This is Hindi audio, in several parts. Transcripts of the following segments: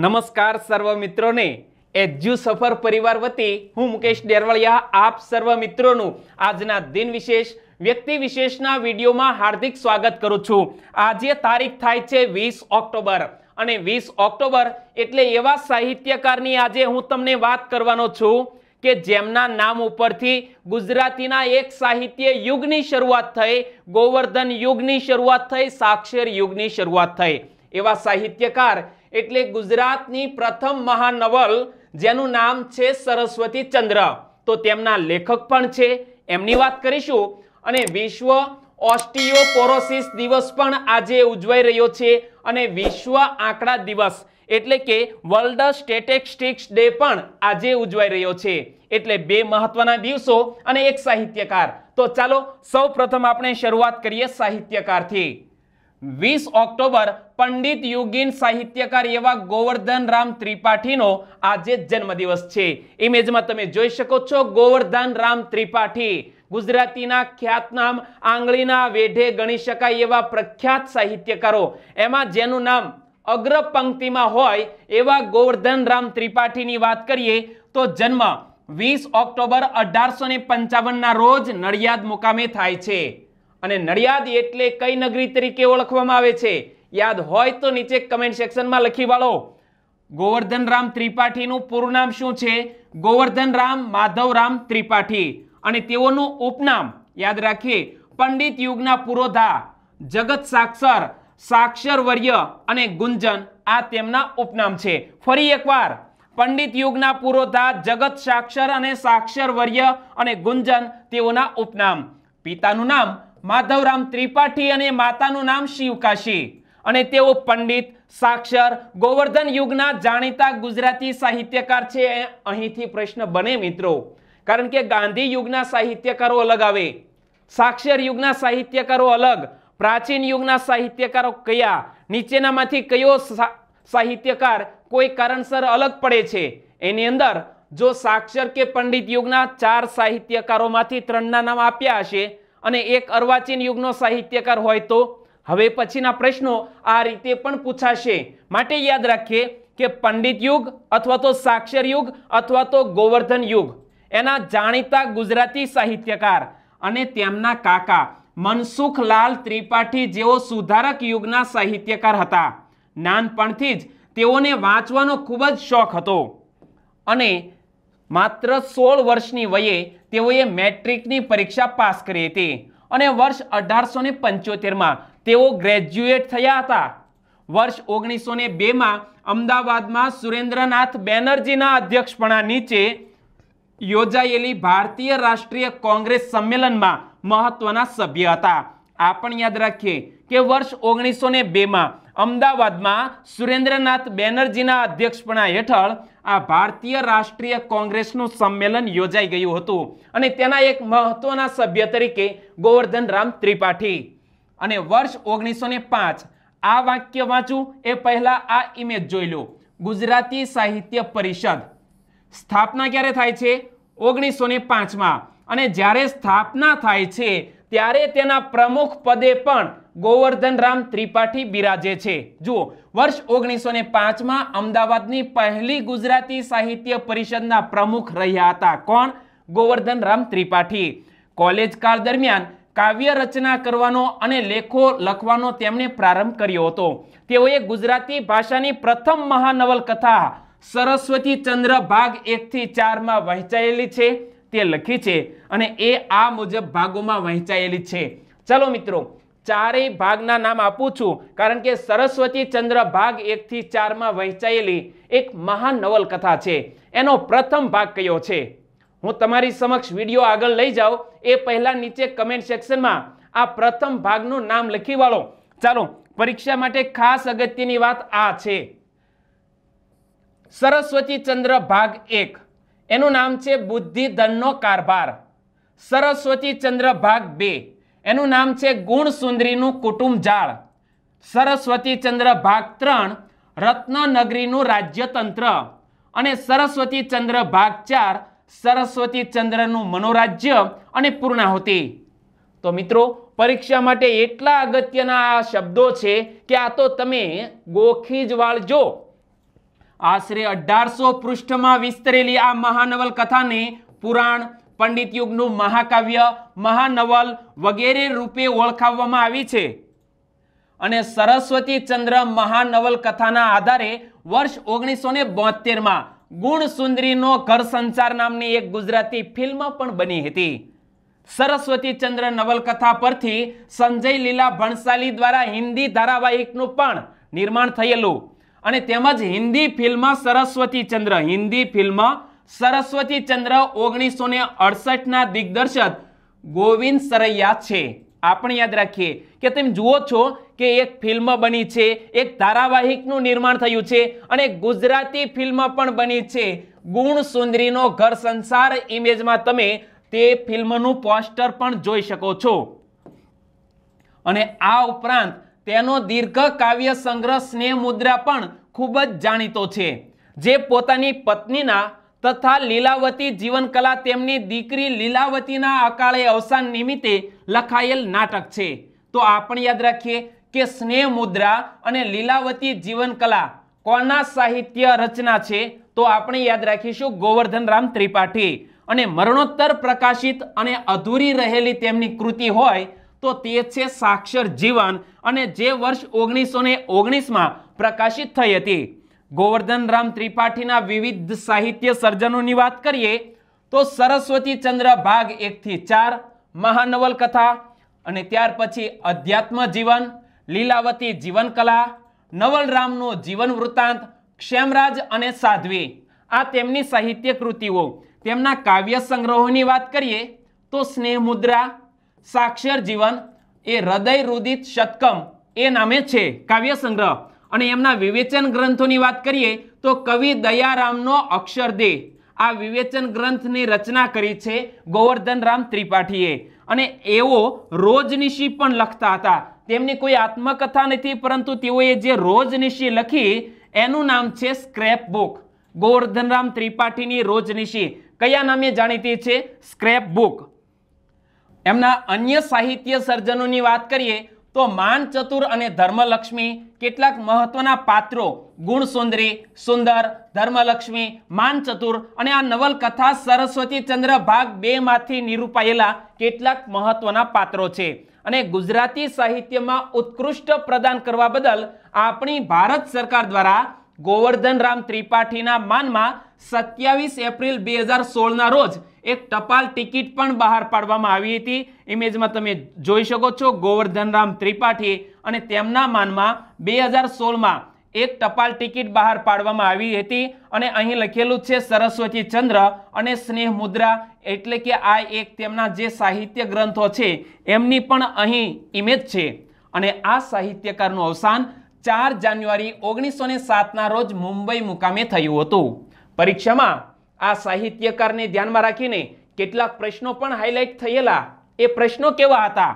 नमस्कार सर्व मित्रों ने एज्यू सफर परिवार वती हूँ मुकेश डेरवालिया आप सर्व मित्रों आजना दिन विशेष व्यक्ति विशेष ना वीडियो में हार्दिक स्वागत करूँ छू। आज तारीख थाय छे 20 ऑक्टोबर अने 20 ऑक्टोबर एटले एवा साहित्यकारनी आजे हूँ तमने वात करवानो छू के जेमना नाम उपरथी गुजरातीना एक साहित्य युगनी शरूआत थई, गोवर्धन युगनी शरूआत थई, साक्षर युगनी शरूआत थई। एवा साहित्यकार एटले गुजरातनी प्रथम महानवल जेनु नाम छे सरस्वती चंद्र, तो तेमना लेखक पण छे, एमनी वात करीशु। अने विश्व ऑस्टियोपोरोसिस दिवस पण आजे उजवाई रह्यो छे अने विश्व आंकड़ा दिवस एटले के वर्ल्ड स्टेटिस्टिक्स डे पण आजे उजवाई रह्यो छे। एटले बे महत्वना दिवसो अने एक साहित्यकार। तो चालो सौ प्रथम आपणे शरूआत करीए साहित्यकारथी। 20 ऑक्टोबर पंडित युगीन साहित्यकार एवा गोवर्धन राम त्रिपाठीनो आजे जन्मदिवस छे। इमेजमां तमे जोई शको छो गोवर्धन राम त्रिपाठी गुजरातीना ख्यातनाम आंगळीना वेढे गणी शकाय एवा प्रख्यात साहित्यकारो, एमां जेनुं नाम अग्र पंक्ति में होय एवा गोवर्धन राम त्रिपाठी नी बात करिए तो जन्म 20 ऑक्टोबर 1855 ना रोज नड़ियाद मुकामे थाय छे। अने नड़ियाद एटले कई नगरी तरीके ओळखवामां आवे छे? याद होय तो नीचे कमेंट सेक्शन में लखी वालो। गोवर्धन राम त्रिपाठी नु पूर्ण नाम शुं छे? गोवर्धन राम माधवराम त्रिपाठी। अने तेओनु उपनाम याद राखीए पंडित युगना पुरोधा, जगत साक्षर, साक्षर वर्य अने गुंजन, आ तेमना उपनाम छे। फरी एकवार पंडित युगना पुरोधा, जगत साक्षर अने साक्षर वर्य अने गुंजन तेओना उपनाम। पितानुं नाम माधवराम त्रिपाठी अने मातानुं नाम शिवकाशी अने तेओ पंडित, साक्षर, गोवर्धन युगना जाणीता गुजराती साहित्यकार छे। अहींथी प्रश्न बने मित्रों, कारण के गांधी युगना साहित्यकारो अलग आवे, साक्षर युगना साहित्यकारो अलग, प्राचीन युगना साहित्यकारो कया, नीचेनामांथी कयो साहित्यकार कोई कारणसर अलग पड़े छे। एनी अंदर जो साक्षर के पंडित युगना चार साहित्यकारोमांथी त्रणना नाम आप्या हशे अने एक अर्वाचीन युगनो साहित्यकार होय तो हवे पछीना प्रश्नो आ रीते पण पूछाशे। माटे याद राखीए के पंडित युग अथवा तो साक्षर युग अथवा तो गोवर्धन युग एना जाणीता गुजराती साहित्यकार अने तेमना काका मनसुखलाल त्रिपाठी जेवो सुधारक युगना साहित्यकार हता। नानपणथी ज तेओने वांचवानो खूब ज शौक हतो अने मात्र 16 वर्षनी वये तेओए मेट्रिकनी परीक्षा पास करी हती अने वर्ष 1875 मां तेओ ग्रेज्युएट थया हता। वर्ष 1902 मां अमदावादमां सुरेंद्रनाथ बेनर्जीना अध्यक्षपणा नीचे योजायेली भारतीय राष्ट्रीय कांग्रेस सम्मेलनमां महत्वना सभ्य हता। आपन याद राखिए के वर्ष 1902 मां अमदावादमां सुरेंद्रनाथ बेनर्जीना अध्यक्षपणा हेठळ आ भारतीय राष्ट्रीय कांग्रेसनुं सम्मेलन योजाई गयुं हतुं अने तेना एक महत्वना सभ्य तरीके गोवर्धन राम त्रिपाठी। अने वर्ष 1905 आ वाक्य वाँचू ए पहला आ इमेज जोई लो। गुजराती साहित्य परिषद स्थापना क्यारे थाय छे? 1905 मां। अने ज्यारे स्थापना थाय छे त्यारे तेना प्रमुख पदे पण गोवर्धन राम त्रिपाठी बिराजे छे। जुओ वर्ष 1905 मां अमदावादनी पहली गुजराती साहित्य परिषदना प्रमुख रह्या हता। कोण? गोवर्धन राम त्रिपाठी। कॉलेज काल दरमियान काव्य रचना करवानो अने लेखो लखवानो तेमणे प्रारंभ कर्यो हतो। तेओए गुजराती भाषानी प्रथम महानवलकथा सरस्वती चंद्र भाग 1 થી 4 मां वहेंचायेली छे ते लखी छे अने ए आ मुजब भागों में वहेंचायेली छे। चलो मित्रों चारेय भागना नाम आपूं छूं कारण के सरस्वती चंद्र भाग 1 થી 4 में वहेंचायेली एक महान नवलकथा छे। एनो प्रथम भाग कयो छे? हूँ तमारी समक्ष विडियो आगळ लई जाऊं ए पहला नीचे कमेंट सेक्शन में आ प्रथम भागनुं नाम लखी वाळो। चलो परीक्षा माटे खास अगत्यनी वात आ छे। सरस्वती चंद्र भाग 1 एनु नाम छे बुद्धिधननो कारभार। सरस्वती चंद्र भाग 2 एनु नाम छे गुणसुंदरीनु कुटुंब जाळ। सरस्वती चंद्र भाग 3 रत्ननगरीनु राज्यतंत्र अने सरस्वती चंद्र भाग 4 सरस्वती चंद्रनु मनोराज्य अने पूर्णाहुति। तो मित्रों परीक्षा माटे एटला अगत्यना शब्दों छे के आ तो तमे गोखी ज वाळजो। आश्रे 1800 पृष्ठमां विस्तरेली आ महानवल कथा ने पुराण, पंडित युगનું महाकाव्य, महानवल वगैरे रूपे ઓળખાવવામાં આવી છે અને सरस्वती चंद्र महानवल कथाના आधारे वर्ष 1972 માં गुणसुंदरीનો ઘર સંસાર નામની एक गुजराती फिल्म પણ बनी थी। सरस्वती चंद्र नवलकथा परथी संजय लीला भंसाली द्वारा हिंदी धारावाहिकનું પણ निर्माण થયેલું અને તેમજ हिंदी फिल्म सरस्वती चंद्र, हिंदी फिल्म सरस्वती चंद्र 1968 ना दिग्दर्शक गोविंद सरैया छे। आपणे याद राखीए के तमे जुओ छो के एक फिल्म बनी छे, एक धारावाहिकનું निर्माण थयुं छे अने गुजराती फिल्म पण बनी छे। गुणसुंदरीનો घर संसार इमेजमां तमे ते फिल्मનું पोस्टर पण जोई शको छो अने आ उपरांत तेनो दीर्घ काव्य संग्रह स्नेह मुद्रा पण खूब ज जाणीतो छे, जे पोतानी पत्नीना तथा लीलावती जीवनकला तेमनी दीकरी लीलावतीना अकाळे अवसान निमित्ते लखायेल नाटक छे। तो आपणे याद राखीए के स्नेह मुद्रा अने लीलावती जीवनकला कोना साहित्य रचना छे, तो आपणे याद राखीशुं गोवर्धन राम त्रिपाठी। अने मरणोत्तर प्रकाशित अने अधूरी रहेली तेमनी कृति होय तो ते छे साक्षर जीवन अने जे वर्ष 1919 मां प्रकाशित थई हती। गोवर्धन राम त्रिपाठीना विविध साहित्य सर्जनोनी वात करिए तो सरस्वती चंद्र भाग 1 થી 4 महानवल कथा अने त्यार पछी अध्यात्म जीवन, लीलावती जीवनकला, नवलरामनो जीवन वृत्तांत, क्षेमराज अने साध्वी आ तेमनी साहित्य कृतिओ। तेमना काव्य संग्रहोनी वात करिए तो स्नेह मुद्रा, साक्षर जीवन ए हृदय रुदित शतकम ए नामे छे काव्य संग्रह अने एमना विवेचन ग्रंथोनी वात करिए तो कवि दयारामनो अक्षरदेह आ विवेचन ग्रंथनी रचना करी छे गोवर्धन राम त्रिपाठीए अने एवो रोजनिशी पण लखता हता। तेमनी कोई आत्मकथा नथी परंतु तेओए जे रोजनिशी लखी एनुं नाम छे स्क्रेप बुक। गोवर्धन राम त्रिपाठीनी रोजनिशी कया नामे जाणीती छे? Scrape book. एमना अन्य साहित्य सर्जनोनी वात करिए तो मान चतुर अने धर्मलक्ष्मी केटलाक महत्वना पात्रों गुणसुंदरी, सुंदर, धर्मलक्ष्मी, मान चतुर अने आ नवलकथा सरस्वती चंद्र भाग 2 मांथी निरूपायेला केटलाक महत्वना पात्रों छे अने गुजराती साहित्यमां उत्कृष्ट प्रदान करवा बदल आपणी भारत सरकार द्वारा गोवर्धन राम त्रिपाठीना मानमां 27 एप्रिल 2016 ना रोज एक टपाल टिकिट पण बहार पाडवामां आवी हती। इमेजमां तमे जोई शको छो गोवर्धन राम त्रिपाठी अने तेमना मानमां 2016 मां एक टपाल टिकिट बहार पाडवामां आवी हती अने અહીં લખેલું છે सरस्वती चंद्र अने स्नेह मुद्रा एटले के आ एक तेमना जे साहित्य ग्रंथो छे एमनी पण અહીં इमेज छे अने आ साहित्यकारનું અવસાન 4 જાન્યુઆરી 1907 ના રોજ મુંબઈ મુકામે થયું હતું। પરીક્ષામાં આ સાહિત્યકારને ધ્યાનમાં રાખીને કેટલાક પ્રશ્નો પણ હાઇલાઇટ થયેલા। એ પ્રશ્નો કેવા હતા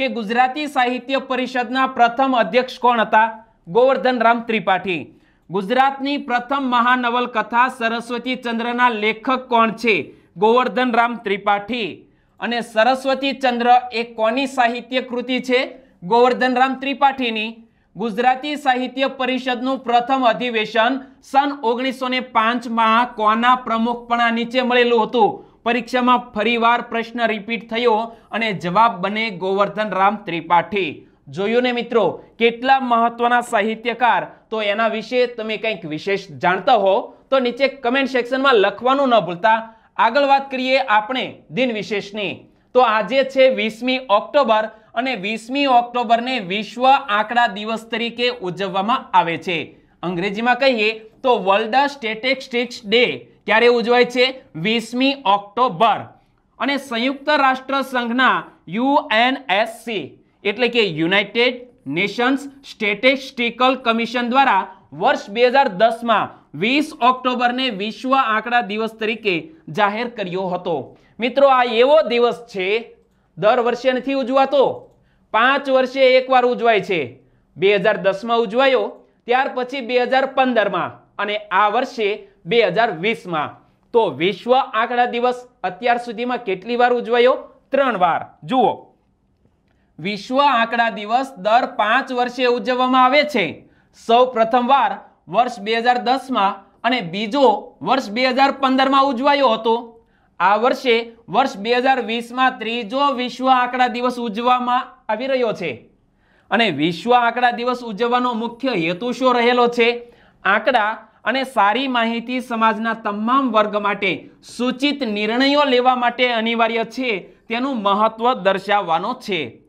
કે ગુજરાતી સાહિત્ય પરિષદના પ્રથમ અધ્યક્ષ કોણ હતા? ગોવર્ધન રામ ત્રિપાઠી। ગુજરાતની પ્રથમ મહાનવલ કથા સરસ્વતી ચંદ્રના લેખક કોણ છે? ગોવર્ધન રામ ત્રિપાઠી। અને સરસ્વતી ચંદ્ર એ કોની સાહિત્ય કૃતિ છે? ગોવર્ધન રામ ત્રિપાઠીની। गुजराती साहित्य परिषद नु प्रथम अधिवेशन सन 1905 मां कोना प्रमुखपणा नीचे मळेलुं हतुं। परीक्षामां फरीवार प्रश्न रिपीट थयो अने जवाब बने गोवर्धन राम त्रिपाठी। जोयुं ने मित्रों केटला महत्वना साहित्यकार, तो एना विषे तमे कंईक विशेष जाणता हो तो नीचे कमेंट सेक्शन में लखवानुं न भूलता। आगळ वात करीए आपणे दिन विशेषनी। तो आजे छे 20 ऑक्टोबर अने 20 ऑक्टोबर ने विश्व आंकड़ा दिवस तरीके उजववामां आवे छे। अंग्रेजी में कहीए तो वर्ल्ड स्टेटिस्टिक्स डे क्यारे उजवाय छे? 20 ऑक्टोबर। अने संयुक्त राष्ट्र संघना UNSC एटले के युनाइटेड नेशन्स स्टेटिस्टिकल कमीशन द्वारा वर्ष 2010 में 20 ऑक्टोबर ने विश्व आंकड़ा दिवस तरीके जाहिर कर्यो हतो। मित्रों आ एवो दिवस छे दर वर्षे नहीं उजवातो, 5 वर्षे एक बार उजवाय छे। 2010 में उजवायो, त्यार पछी 2015 में अने आ वर्षे 2020 में। तो विश्व आंकड़ा दिवस अत्यार सुधी में केटली वार उजवायो? 3 વાર। जुओ विश्व आंकड़ा दिवस दर 5 वर्षे उजववामां आवे छे। सौ प्रथम वार वर्ष 2010 માં અને બીજો વર્ષ 2015 માં ઉજવાયો હતો। આ વર્ષે વર્ષ 2020 માં ત્રીજો વિશ્વ આંકડા દિવસ ઉજવવામાં આવી રહ્યો છે અને વિશ્વ આંકડા દિવસ ઉજવવાનો મુખ્ય હેતુ શું રહેલો છે? આંકડા અને સારી માહિતી સમાજના તમામ વર્ગ માટે સૂચિત નિર્ણયો લેવા માટે અનિવાર્ય છે તેનું મહત્વ દર્શાવવાનો છે।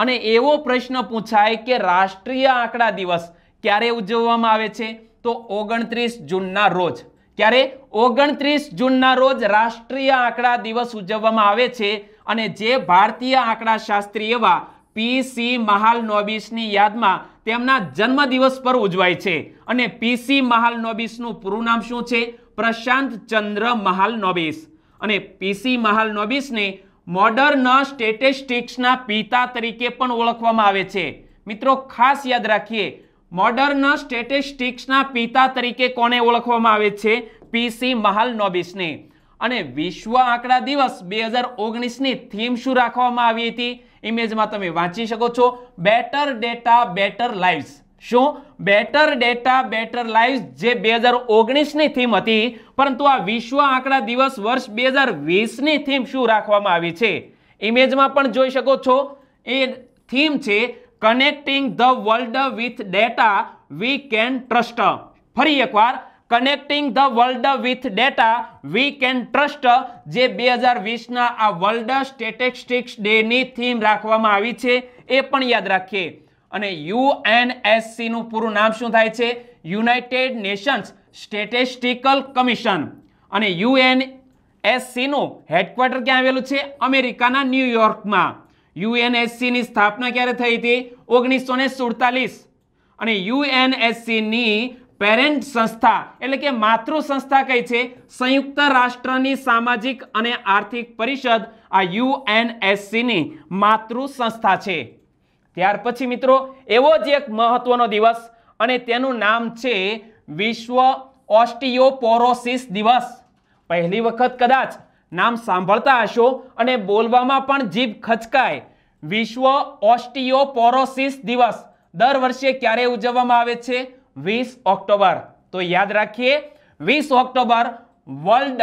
અને એવો પ્રશ્ન પૂછાય કે રાષ્ટ્રીય આંકડા દિવસ ક્યારે ઉજવવામાં આવે છે? તો 29 જૂનના રોજ। ક્યારે? 29 જૂનના રોજ રાષ્ટ્રીય આંકડા દિવસ ઉજવવામાં આવે છે અને જે ભારતીય આંકડાશાસ્ત્રી એવા પીસી મહાલનોબિસની યાદમાં તેમના જન્મદિવસ પર ઉજવાય છે। અને પીસી મહાલનોબિસનું પૂરું નામ શું છે? પ્રશાંત ચંદ્ર મહાલનોબિસ। અને પીસી મહાલનોબિસને मॉडर्न स्टेटिस्टिक्स ना पिता तरीके पण ओळखवामां आवे छे। मित्रों खास याद राखिए, मॉडर्न स्टेटिस्टिक्स ना पिता तरीके कोने ओळखवामां आवे छे? पीसी महालनोबिस ने। अने विश्व आंकड़ा दिवस 2019 नी थीम शुं राखवामां आवी हती? इमेज में तमे वांची शको छो, बेटर डेटा बेटर लाइव्स। शुं? बेटर डेटा बेटर लाइव्स जे 2019 नी थीम हती, परंतु आ विश्व आंकड़ा दिवस वर्ष 2020 नी थीम शुं राखवामां आवी छे? इमेज मां पण जोई शको छो, ए थीम छे connecting the world with data we can trust. फरी एकवार, connecting the world with data we can trust जे 2020 ना आ वर्ल्ड स्टेटिस्टिक्स डे नी थीम राखवामां आवी छे, ए पण याद राखीए। અને યુએનએસસી નું પૂરું નામ શું થાય છે? United Nations statistical commission. અને યુએનએસસી નું હેડક્વાર્ટર ક્યાં આવેલું છે? અમેરિકાના ન્યુયોર્કમાં। યુએનએસસી ની સ્થાપના ક્યારે થઈ હતી? 1947। અને યુએનએસસી ની પેરેન્ટ સંસ્થા એટલે કે માતૃ સંસ્થા કઈ છે? સંયુક્ત રાષ્ટ્રની સામાજિક અને આર્થિક પરિષદ આ યુએનએસસી ની માતૃ સંસ્થા છે। ત્યાર પછી મિત્રો એવો જ એક મહત્વનો દિવસ અને તેનું નામ છે વિશ્વ ઓસ્ટિયોપોરોસિસ દિવસ। પહેલી વખત કદાચ નામ સાંભળતા હશો અને બોલવામાં પણ જીભ ખચકાય। વિશ્વ ઓસ્ટિયોપોરોસિસ દિવસ દર વર્ષે ક્યારે ઉજવવામાં આવે છે? 20 ઓક્ટોબર। તો યાદ રાખીએ, 20 ઓક્ટોબર વર્લ્ડ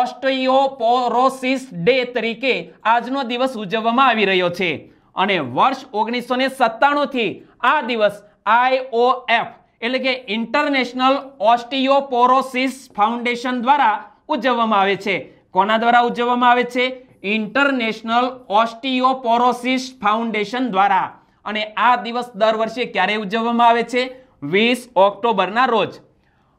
ઓસ્ટિયોપોરોસિસ ડે તરીકે આજનો દિવસ ઉજવવામાં આવી રહ્યો છે। અને વર્ષ 1997 થી આ દિવસ IOF એટલે કે ઇન્ટરનેશનલ ઓસ્ટિયોપોરોસિસ ફાઉન્ડેશન દ્વારા ઉજવવામાં આવે છે। કોના દ્વારા ઉજવવામાં આવે છે? ઇન્ટરનેશનલ ઓસ્ટિયોપોરોસિસ ફાઉન્ડેશન દ્વારા। અને આ દિવસ દર વર્ષે ક્યારે ઉજવવામાં આવે છે? 20 ઓક્ટોબરના રોજ।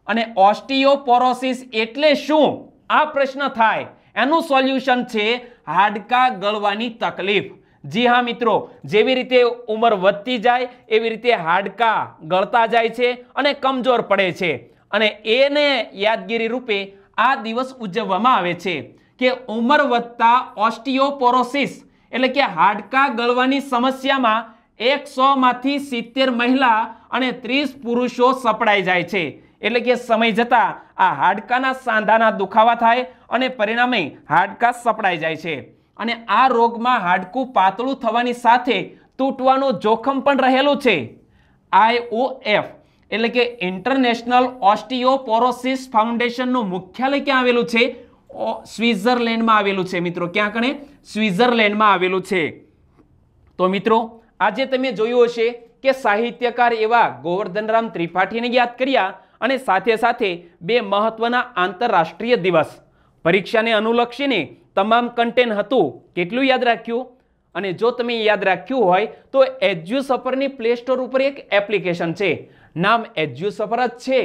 અને ઓસ્ટિયોપોરોસિસ એટલે શું આ પ્રશ્ન થાય એનું સોલ્યુશન છે હાડકાં ગળવાની તકલીફ। जी हाँ मित्रों, जेवी रीते उमर वधती जाए एवी रीते हाडका गळता जाय छे अने कमजोर पड़े छे। अने एने यादगीरी रूपे आ दिवस उजववामां आवे छे के उमर वधता ऑस्टियोपोरोसिस एटले के हाडका गळवानी समस्यामां 100 मांथी 70 महिला अने 30 पुरुषो सपड़ाई जाय छे। एटले के समय जता आ हाडकाना सांधाना दुखावा थाय अने परिणामे हाडका सपड़ाई जाय छे। અને આ રોગમાં હાડકું પાતળું થવાની સાથે તૂટવાનું જોખમ પણ રહેલું છે। IOF એટલે કે ઇન્ટરનેશનલ ઓસ્ટિયોપોરોસિસ ફાઉન્ડેશનનું મુખ્યાલય ક્યાં આવેલું છે? સ્વિટ્ઝરલેન્ડમાં આવેલું છે। મિત્રો ક્યાં કણે? સ્વિટ્ઝરલેન્ડમાં આવેલું છે। તો મિત્રો આજે તમે જોયું હશે કે સાહિત્યકાર એવા ગોવર્ધન રામ ત્રિપાઠીને યાદ કર્યા અને સાથે સાથે બે મહત્વના આંતરરાષ્ટ્રીય દિવસ। પરીક્ષાને અનુલક્ષીને तमाम कंटेन हतुं केटलुं याद राख्युं? अने जो तमे याद राख्युं होय तो एज्युसफर नी प्ले स्टोर उपर एक एप्लिकेशन छे, नाम एज्युसफर ज छे,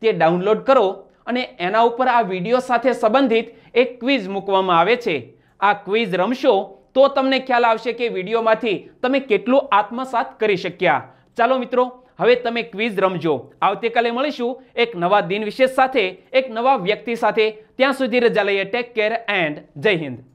ते डाउनलॉड करो अने एना उपर आ विडियो साथे संबंधित एक क्विज मूकवामां आवे छे। आ क्विज रमशो तो तमने ख्याल आवशे के विडियोमांथी तमे केटलुं आत्मसात करी शक्या। चालो मित्रों, हवे तमे क्विज रमजो। आवतीकाले मळीशुं एक नवा दिन विशेष साथे, एक नवा व्यक्ति साथे। ત્યાં સુધી રજા લઈએ। ટેક કેર એન્ડ જય હિન્દ।